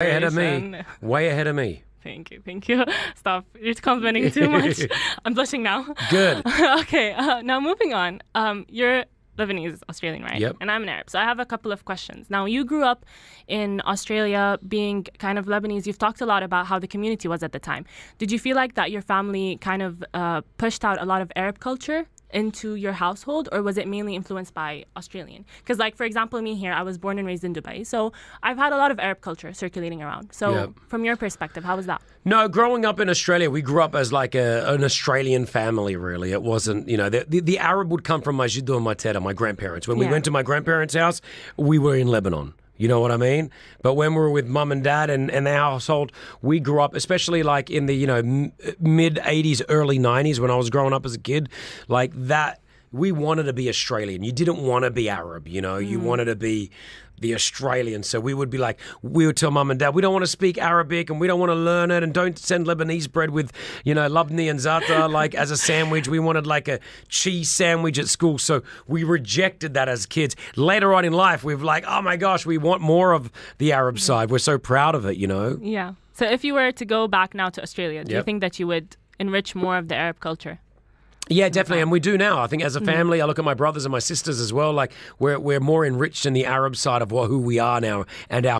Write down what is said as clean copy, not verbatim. Way ahead of me. Thank you. Stop. You're complimenting too much. I'm blushing now. Good. Okay. Now moving on. You're Lebanese, Australian, right? Yep. And I'm an Arab, so I have a couple of questions. Now, you grew up in Australia, being kind of Lebanese. You've talked a lot about how the community was at the time. Did you feel like that your family kind of pushed out a lot of Arab culture into your household, or was it mainly influenced by Australian? Because, like, for example, me here, I was born and raised in Dubai, so I've had a lot of Arab culture circulating around. So From your perspective, how was that? No, growing up in Australia, we grew up as like an Australian family, really. It wasn't, you know, the Arab would come from my Jiddu and my Teta, my grandparents. When we went to my grandparents' house, we were in Lebanon. You know what I mean? But when we were with mum and dad and the household, we grew up, especially like in the, you know, mid-'80s, early 90s when I was growing up as a kid, like that, we wanted to be Australian. You didn't want to be Arab, you know? You wanted to be the Australian. So we would be like, we would tell mum and dad, we don't want to speak Arabic and we don't want to learn it, and don't send Lebanese bread with, you know, labni and za'atar like as a sandwich. We wanted like a cheese sandwich at school. So we rejected that as kids. Later on in life, we've like, oh my gosh, we want more of the Arab side. We're so proud of it, you know? Yeah. So if you were to go back now to Australia, do you think that you would enrich more of the Arab culture? Yeah, definitely, and we do now. I think as a family, I look at my brothers and my sisters as well, like we're more enriched in the Arab side of who we are now and our